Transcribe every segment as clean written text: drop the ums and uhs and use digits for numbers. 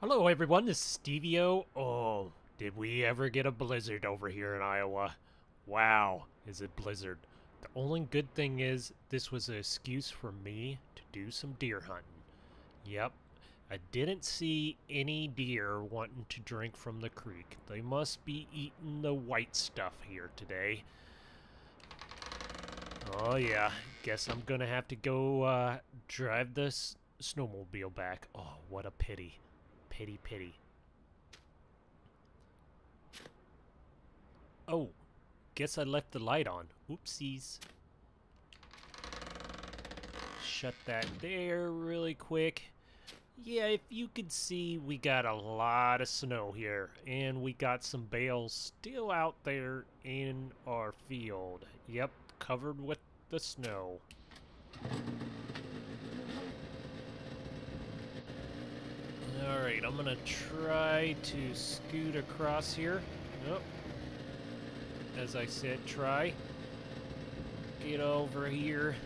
Hello everyone, this is Stevie O. Oh, did we ever get a blizzard over here in Iowa? Wow, is it blizzard. The only good thing is this was an excuse for me to do some deer hunting. Yep, I didn't see any deer wanting to drink from the creek. They must be eating the white stuff here today. Oh yeah, guess I'm gonna have to go drive this snowmobile back. Oh, what a pity. Pity. Oh, guess I left the light on. Oopsies. Shut that there really quick. Yeah, if you could see, we got a lot of snow here. And we got some bales still out there in our field. Yep, covered with the snow. Alright, I'm gonna try to scoot across here. Nope. As I said, try. Get over here.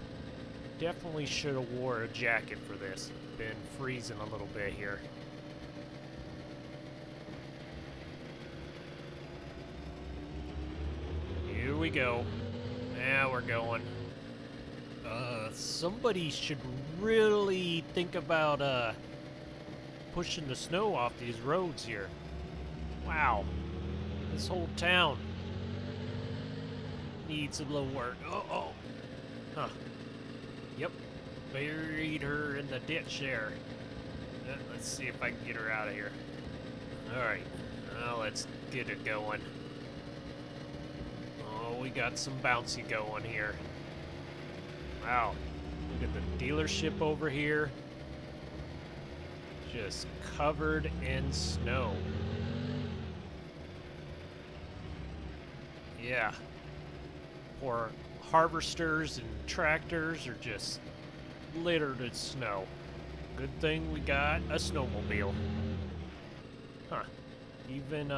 Definitely should have wore a jacket for this. Been freezing a little bit here. Here we go. Now we're going. Somebody should really think about, pushing the snow off these roads here. Wow. This whole town needs a little work. Uh-oh. Huh. Yep. Buried her in the ditch there. Let's see if I can get her out of here. Alright. Well, let's get it going. Oh, we got some bouncy going here. Wow. Look at the dealership over here. Just covered in snow. Yeah. Or harvesters and tractors are just littered with snow. Good thing we got a snowmobile. Huh. Even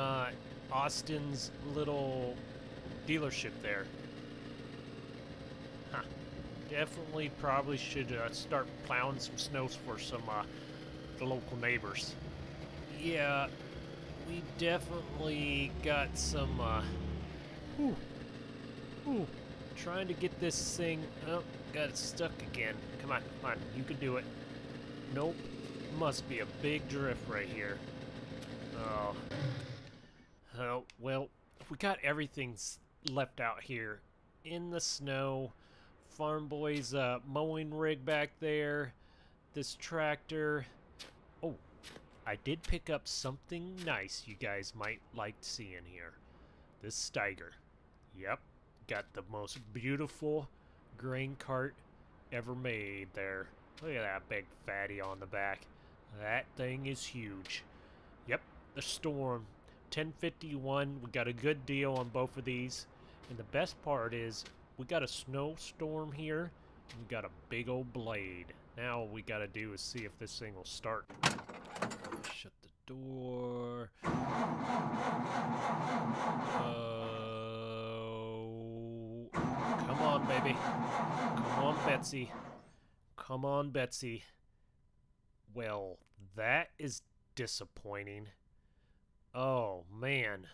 Austin's little dealership there. Huh. Definitely probably should start plowing some snows for some the local neighbors. Yeah, we definitely got some trying to get this thing. Oh, got it stuck again. Come on, you can do it. Nope. Must be a big drift right here. Oh. Oh, well, we got everything left out here in the snow. Farm Boy's mowing rig back there. This tractor. Oh, I did pick up something nice you guys might like seeing here. This Steiger. Yep, got the most beautiful grain cart ever made there. Look at that big fatty on the back. That thing is huge. Yep, the Storm. 1051, we got a good deal on both of these. And the best part is, we got a snowstorm here. We got a big old blade. Now all we gotta do is see if this thing will start. Shut the door. Oh, come on, baby. Come on, Betsy. Come on, Betsy. Well, that is disappointing. Oh, man.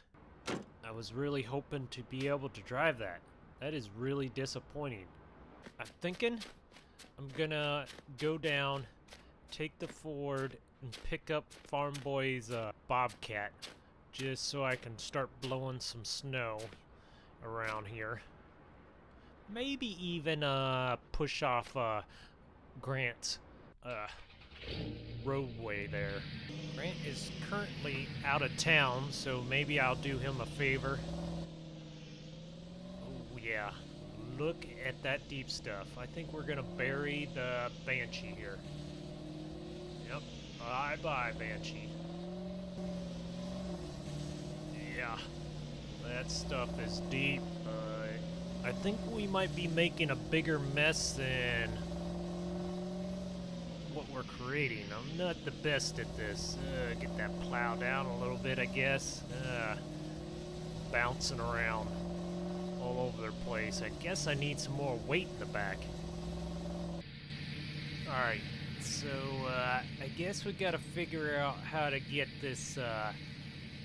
I was really hoping to be able to drive that. That is really disappointing. I'm thinking I'm gonna go down, take the Ford, and pick up Farm Boy's Bobcat, just so I can start blowing some snow around here. Maybe even push off Grant's roadway there. Grant is currently out of town, so maybe I'll do him a favor. Oh yeah. Look at that deep stuff. I think we're gonna bury the Banshee here. Yep. Bye-bye, Banshee. Yeah. That stuff is deep. I think we might be making a bigger mess than what we're creating. I'm not the best at this. Get that plow down a little bit, I guess. Bouncing around all over their place. I guess I need some more weight in the back. Alright, so I guess we gotta figure out how to get this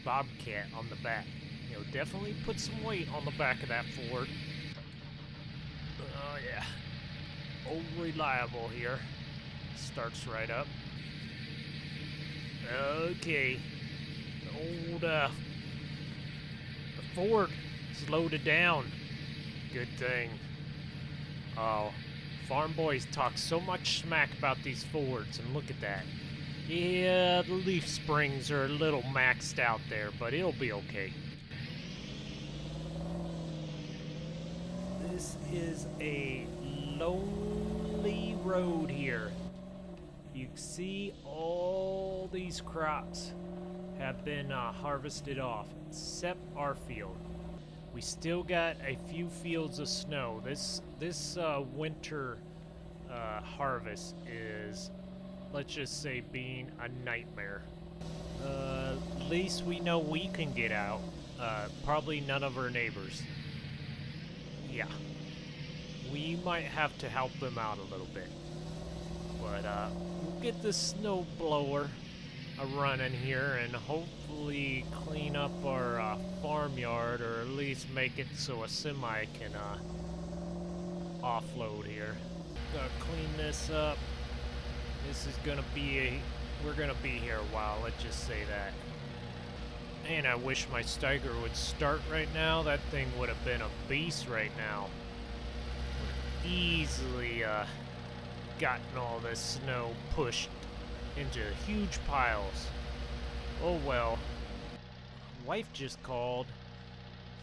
Bobcat on the back. You know, definitely put some weight on the back of that Ford. Oh yeah, old reliable here. Starts right up. Okay, the old the Ford is loaded down. Good thing. Oh, farm boys talk so much smack about these Fords, and look at that. Yeah, the leaf springs are a little maxed out there, but it'll be okay. This is a lonely road here. You can see all these crops have been harvested off, except our field. We still got a few fields of snow. This winter harvest is, let's just say, being a nightmare. At least we know we can get out. Probably none of our neighbors. Yeah, we might have to help them out a little bit. But we'll get the snow blower a run in here and hopefully clean up our farmyard, or at least make it so a semi can offload here. Gotta clean this up. This is gonna be we're gonna be here a while, let's just say that. Man, I wish my Steiger would start right now. That thing would have been a beast right now. Would easily gotten all this snow pushed into huge piles. Oh well. Wife just called.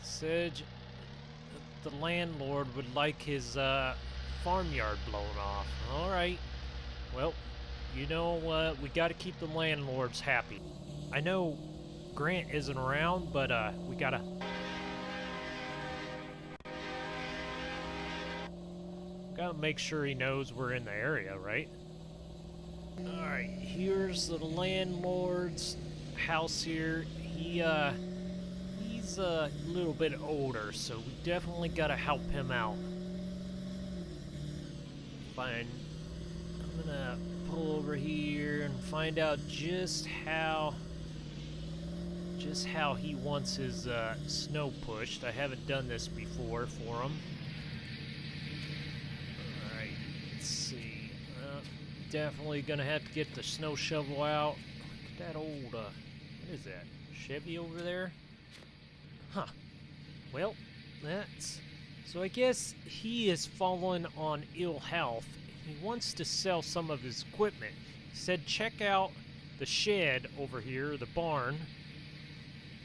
Said the landlord would like his farmyard blown off. All right. Well, you know what? We got to keep the landlords happy. I know Grant isn't around, but we gotta. Gotta make sure he knows we're in the area, right? Alright, here's the landlord's house here. He's a little bit older, so we definitely gotta help him out. Fine. I'm gonna pull over here and find out just how he wants his snow pushed. I haven't done this before for him. Alright, let's see. Definitely gonna have to get the snow shovel out. Look at that old, what is that, Chevy over there? Huh. Well, that's, so I guess he is fallen on ill health. He wants to sell some of his equipment. He said check out the shed over here, the barn,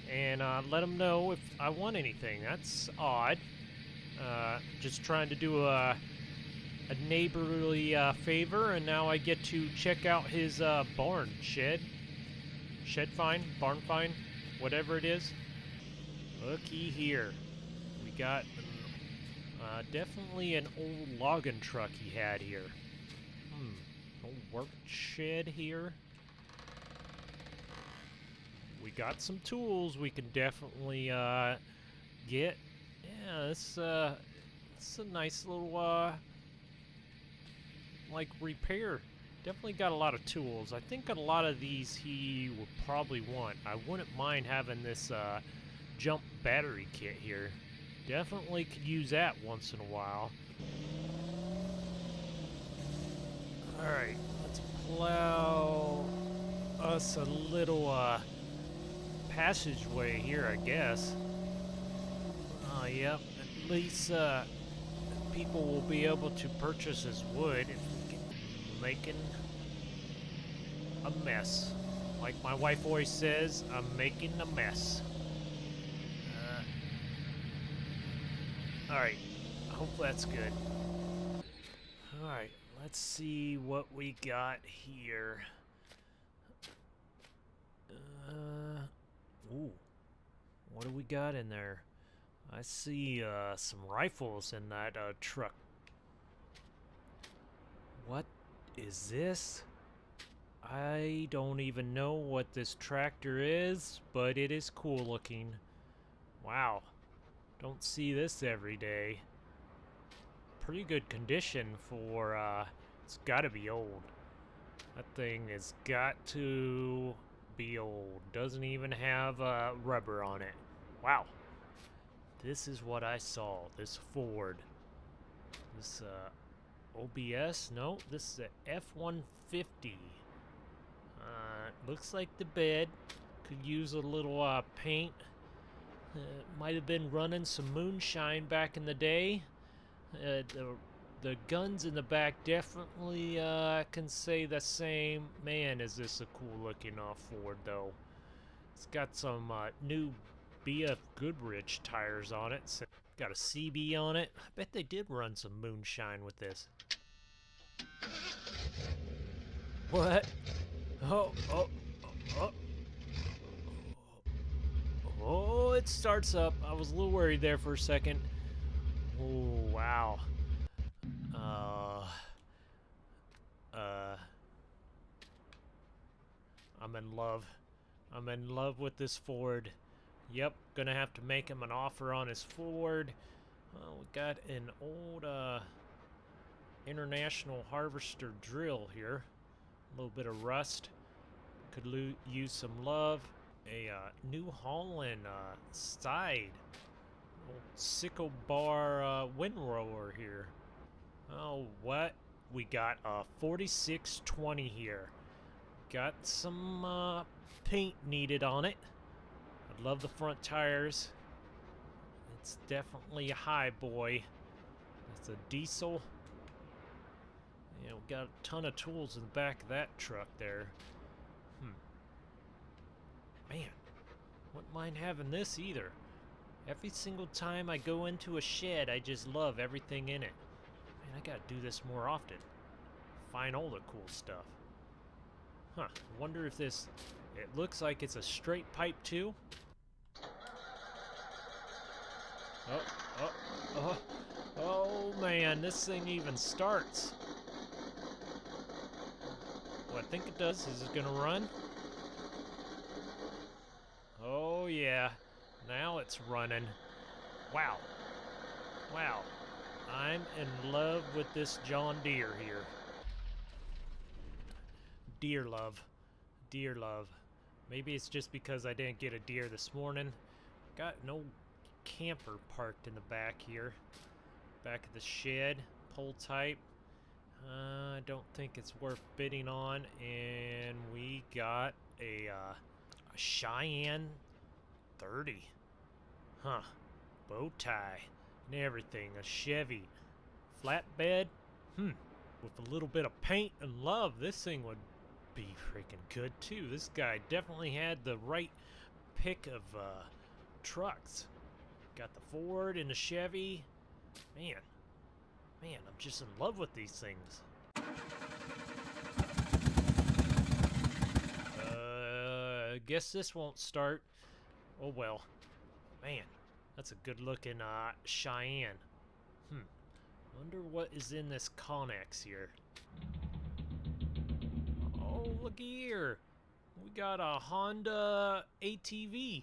and let him know if I want anything. That's odd. Just trying to do a neighborly favor, and now I get to check out his barn, shed fine, barn fine, whatever it is. Looky here, we got definitely an old logging truck he had here. Old work shed here. We got some tools we can definitely get. Yeah, it's a nice little like repair. Definitely got a lot of tools. I think a lot of these he will probably want. I wouldn't mind having this jump battery kit here. Definitely could use that once in a while. Alright, let's plow us a little passageway here, I guess. Oh, yep, at least people will be able to purchase his wood if making a mess. Like my wife always says, I'm making a mess. Alright, I hope that's good. Alright, let's see what we got here. Ooh, what do we got in there? I see some rifles in that truck. What is this? I don't even know what this tractor is, but it is cool looking. Wow. Don't see this every day. Pretty good condition for, it's gotta be old. That thing has got to be old. Doesn't even have rubber on it. Wow. This is what I saw. This Ford. This OBS? No, this is a F-150. Looks like the bed could use a little paint. Might have been running some moonshine back in the day. The guns in the back definitely can say the same. Man, is this a cool looking Ford though. It's got some new BF Goodrich tires on it. So got a CB on it. I bet they did run some moonshine with this. What? Oh, it starts up. I was a little worried there for a second. Oh, wow. I'm in love. I'm in love with this Ford. Yep, gonna have to make him an offer on his Ford. Oh, we got an old International Harvester drill here. A little bit of rust. Could use some love. A New Holland side. Old sickle bar windrower here. Oh, what? We got a 4620 here. Got some paint needed on it. I love the front tires. It's definitely a high boy. It's a diesel. You know, got a ton of tools in the back of that truck there. Man, wouldn't mind having this either. Every single time I go into a shed, I just love everything in it. I gotta do this more often. Find all the cool stuff. Huh, wonder if this... It looks like it's a straight pipe too. Oh man, this thing even starts. What I think it does is it's gonna run. Oh yeah, now it's running. Wow. Wow. I'm in love with this John Deere here. Deer love. Deer love. Maybe it's just because I didn't get a deer this morning. Got an old camper parked in the back here. Back of the shed. Pole type. I don't think it's worth bidding on. And we got a Cheyenne 30. Huh. Bow tie. And everything, a Chevy flatbed, with a little bit of paint and love, this thing would be freaking good too. This guy definitely had the right pick of trucks. Got the Ford and the Chevy. Man, I'm just in love with these things. I guess this won't start. Oh well, man. That's a good-looking Cheyenne. Wonder what is in this Connex here. Oh, look here. We got a Honda ATV.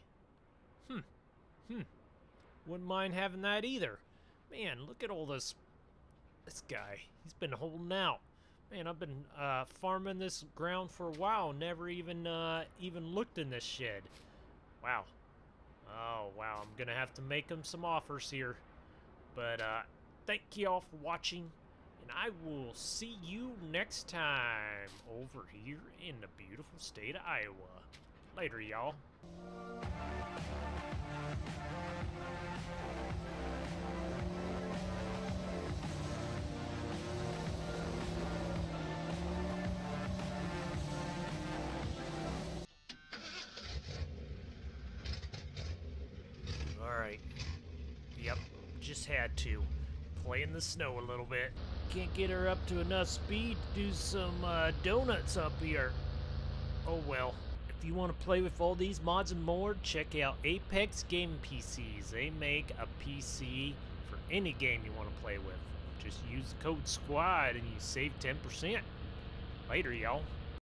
Wouldn't mind having that either. Man, look at all this. This guy, he's been holding out. Man, I've been farming this ground for a while. Never even looked in this shed. Wow. Oh, wow, I'm going to have to make them some offers here. But thank you all for watching, and I will see you next time over here in the beautiful state of Iowa. Later, y'all. Had to play in the snow a little bit. Can't get her up to enough speed to do some donuts up here. Oh well. If you want to play with all these mods and more, check out Apex Gaming PCs. They make a PC for any game you want to play with. Just use code SQUAD and you save 10%. Later, y'all.